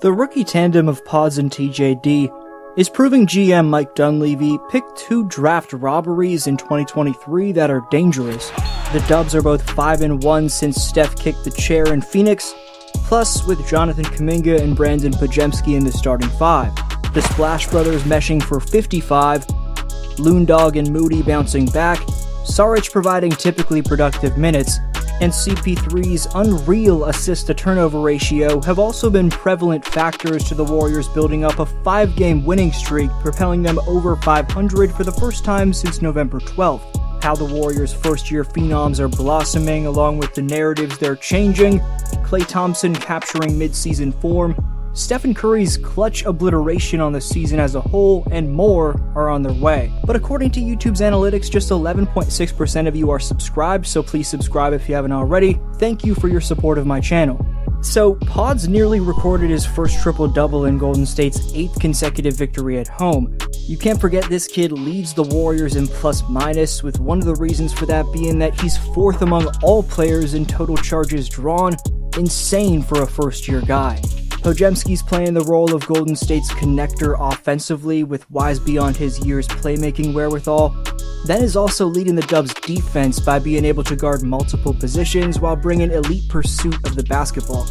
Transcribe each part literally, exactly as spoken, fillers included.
The rookie tandem of Pods and T J D is proving G M Mike Dunleavy picked two draft robberies in twenty twenty-three that are dangerous. The Dubs are both five and one since Steph kicked the chair in Phoenix, plus with Jonathan Kuminga and Brandin Podziemski in the starting five. The Splash Brothers meshing for fifty-five, Loondog and Moody bouncing back, Saric providing typically productive minutes, and C P three's unreal assist-to-turnover ratio have also been prevalent factors to the Warriors building up a five-game winning streak, propelling them over five hundred for the first time since November twelfth. How the Warriors' first-year phenoms are blossoming along with the narratives they're changing, Klay Thompson capturing mid-season form, Stephen Curry's clutch obliteration on the season as a whole, and more are on their way. But according to YouTube's analytics, just eleven point six percent of you are subscribed, so please subscribe if you haven't already. Thank you for your support of my channel. So, Pods nearly recorded his first triple-double in Golden State's eighth consecutive victory at home. You can't forget this kid leads the Warriors in plus-minus, with one of the reasons for that being that he's fourth among all players in total charges drawn. Insane for a first-year guy. Podziemski's playing the role of Golden State's connector offensively, with wise beyond his year's playmaking wherewithal. That is also leading the Dubs' defense by being able to guard multiple positions while bringing elite pursuit of the basketball.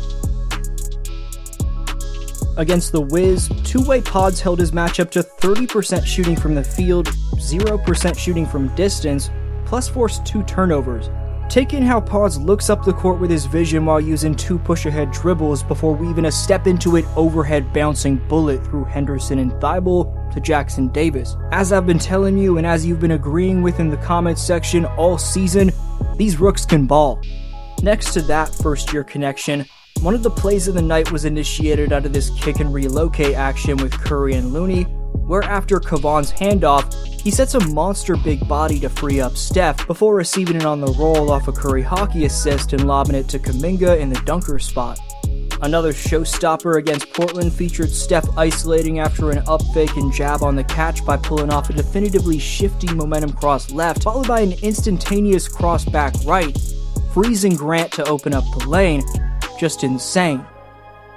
Against the Wiz, two-way Pods held his matchup to thirty percent shooting from the field, zero percent shooting from distance, plus forced two turnovers. Take in how Pods looks up the court with his vision while using two push-ahead dribbles before weaving a step-into-it overhead bouncing bullet through Henderson and Thibault to Jackson Davis. As I've been telling you and as you've been agreeing with in the comments section all season, these rooks can ball. Next to that first-year connection, one of the plays of the night was initiated out of this kick-and-relocate action with Curry and Looney, where after Kevon's handoff, he sets a monster big body to free up Steph before receiving it on the roll off a Curry hockey assist and lobbing it to Kuminga in the dunker spot. Another showstopper against Portland featured Steph isolating after an up fake and jab on the catch by pulling off a definitively shifty momentum cross left, followed by an instantaneous cross back right, freezing Grant to open up the lane. Just insane.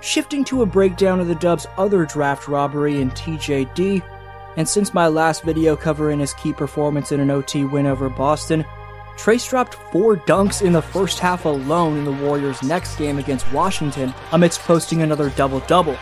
Shifting to a breakdown of the Dubs' other draft robbery in T J D, and since my last video covering his key performance in an O T win over Boston, Trayce dropped four dunks in the first half alone in the Warriors' next game against Washington amidst posting another double-double.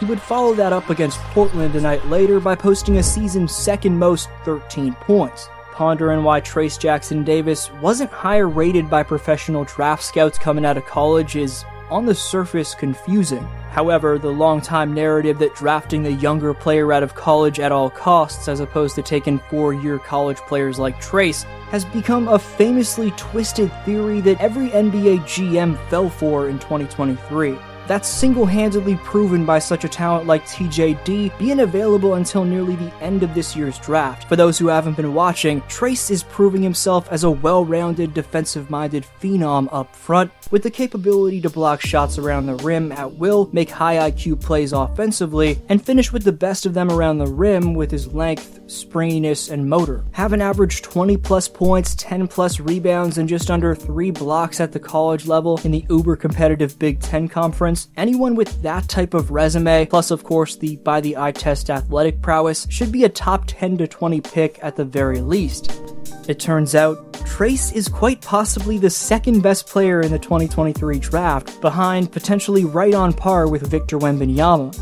He would follow that up against Portland a night later by posting a season's second most thirteen points. Pondering why Trayce Jackson-Davis wasn't higher rated by professional draft scouts coming out of college is, on the surface, confusing. However, the long-time narrative that drafting a younger player out of college at all costs as opposed to taking four-year college players like Trayce has become a famously twisted theory that every N B A G M fell for in twenty twenty-three. That's single-handedly proven by such a talent like T J D being available until nearly the end of this year's draft. For those who haven't been watching, Trayce is proving himself as a well-rounded, defensive-minded phenom up front, with the capability to block shots around the rim at will, make high I Q plays offensively, and finish with the best of them around the rim with his length, springiness, and motor. Having averaged twenty plus points, ten plus rebounds, and just under three blocks at the college level in the uber-competitive Big Ten Conference, anyone with that type of resume, plus of course the by the eye test athletic prowess, should be a top ten to twenty pick at the very least. It turns out, Trayce is quite possibly the second best player in the twenty twenty-three draft, behind potentially right on par with Victor Wembanyama.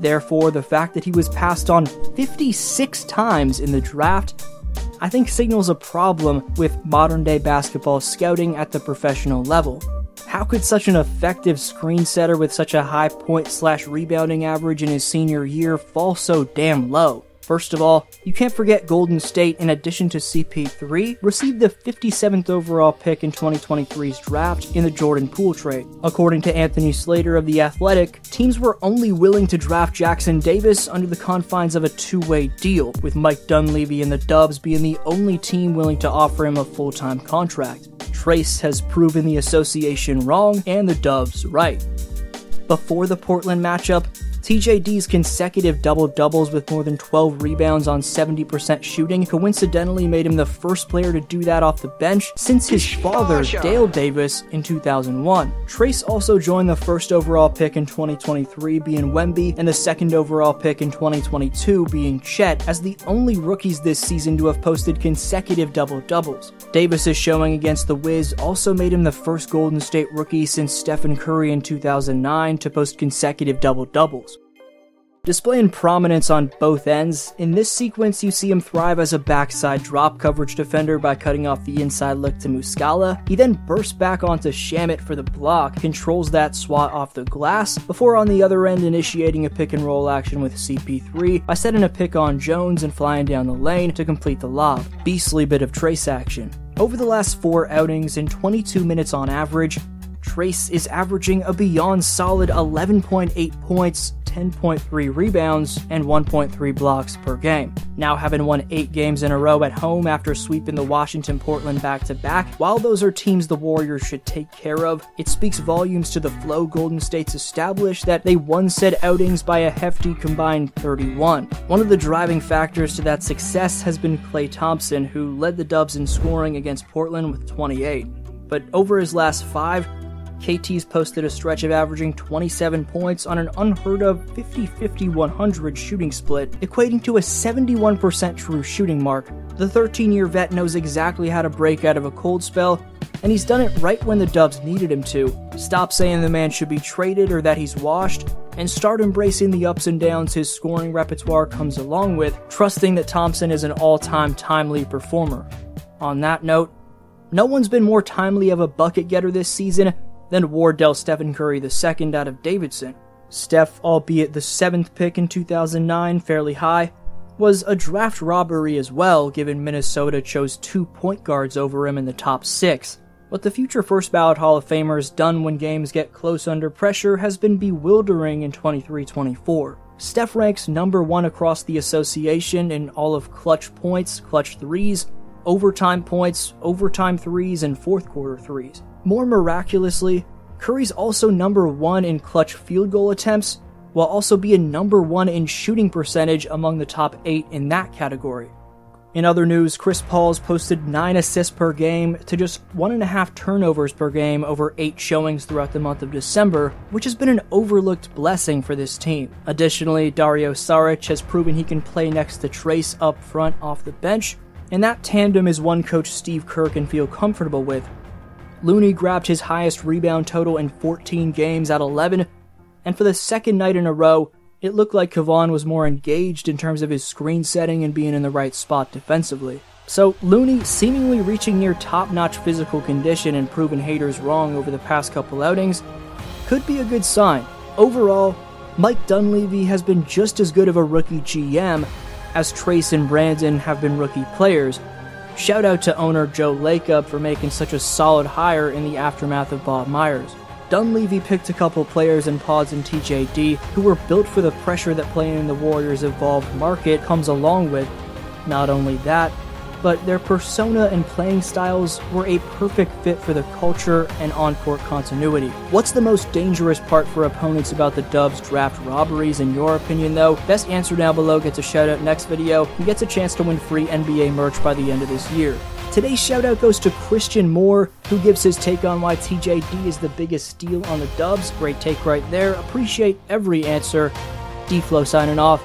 Therefore, the fact that he was passed on fifty-six times in the draft, I think signals a problem with modern day basketball scouting at the professional level. How could such an effective screen setter with such a high point slash rebounding average in his senior year fall so damn low? First of all, you can't forget Golden State, in addition to C P three, received the fifty-seventh overall pick in twenty twenty-three's draft in the Jordan Poole trade. According to Anthony Slater of The Athletic, teams were only willing to draft Jackson Davis under the confines of a two-way deal, with Mike Dunleavy and the Dubs being the only team willing to offer him a full-time contract. Trayce has proven the association wrong and the Dubs right. Before the Portland matchup, T J D's consecutive double-doubles with more than twelve rebounds on seventy percent shooting coincidentally made him the first player to do that off the bench since his father, Dale Davis, in two thousand one. Trayce also joined the first overall pick in twenty twenty-three being Wemby and the second overall pick in twenty twenty-two being Chet as the only rookies this season to have posted consecutive double-doubles. Davis's showing against the Wiz also made him the first Golden State rookie since Stephen Curry in two thousand nine to post consecutive double-doubles. Displaying prominence on both ends, in this sequence you see him thrive as a backside drop coverage defender by cutting off the inside look to Muscala. He then bursts back onto Shamet for the block, controls that swat off the glass, before on the other end initiating a pick and roll action with C P three by setting a pick on Jones and flying down the lane to complete the lob. Beastly bit of Trayce action. Over the last four outings and twenty-two minutes on average, Trayce is averaging a beyond solid eleven point eight points, ten point three rebounds, and one point three blocks per game. Now having won eight games in a row at home after sweeping the Washington Portland back-to-back, while those are teams the Warriors should take care of, it speaks volumes to the flow Golden State's established that they won said outings by a hefty combined thirty-one. One of the driving factors to that success has been Klay Thompson, who led the Dubs in scoring against Portland with twenty-eight. But over his last five, K T's posted a stretch of averaging twenty-seven points on an unheard-of fifty fifty one hundred shooting split, equating to a seventy-one percent true shooting mark. The thirteen-year vet knows exactly how to break out of a cold spell, and he's done it right when the Dubs needed him to. Stop saying the man should be traded or that he's washed, and start embracing the ups and downs his scoring repertoire comes along with, trusting that Thompson is an all-time timely performer. On that note, no one's been more timely of a bucket getter this season then Wardell Stephen Curry the second out of Davidson. Steph, albeit the seventh pick in two thousand nine, fairly high, was a draft robbery as well, given Minnesota chose two point guards over him in the top six. What the future first ballot Hall of Famer's done when games get close under pressure has been bewildering in twenty-three twenty-four. Steph ranks number one across the association in all of clutch points, clutch threes, overtime points, overtime threes, and fourth quarter threes. More miraculously, Curry's also number one in clutch field goal attempts, while also being number one in shooting percentage among the top eight in that category. In other news, Chris Paul's posted nine assists per game to just one and a half turnovers per game over eight showings throughout the month of December, which has been an overlooked blessing for this team. Additionally, Dario Saric has proven he can play next to Trayce up front off the bench, and that tandem is one coach Steve Kerr can feel comfortable with. Looney grabbed his highest rebound total in fourteen games at eleven, and for the second night in a row, it looked like Kevon was more engaged in terms of his screen setting and being in the right spot defensively. So Looney seemingly reaching near top-notch physical condition and proving haters wrong over the past couple outings could be a good sign. Overall, Mike Dunleavy has been just as good of a rookie G M as Trayce and Brandin have been rookie players. Shout out to owner Joe Lacob for making such a solid hire in the aftermath of Bob Myers. Dunleavy picked a couple players in Pods and T J D who were built for the pressure that playing in the Warriors' evolved market comes along with. Not only that, but their persona and playing styles were a perfect fit for the culture and on-court continuity. What's the most dangerous part for opponents about the Dubs' draft robberies in your opinion though? Best answer down below gets a shoutout next video and gets a chance to win free N B A merch by the end of this year. Today's shoutout goes to Christian Moore, who gives his take on why T J D is the biggest steal on the Dubs. Great take right there. Appreciate every answer. D-Flow signing off.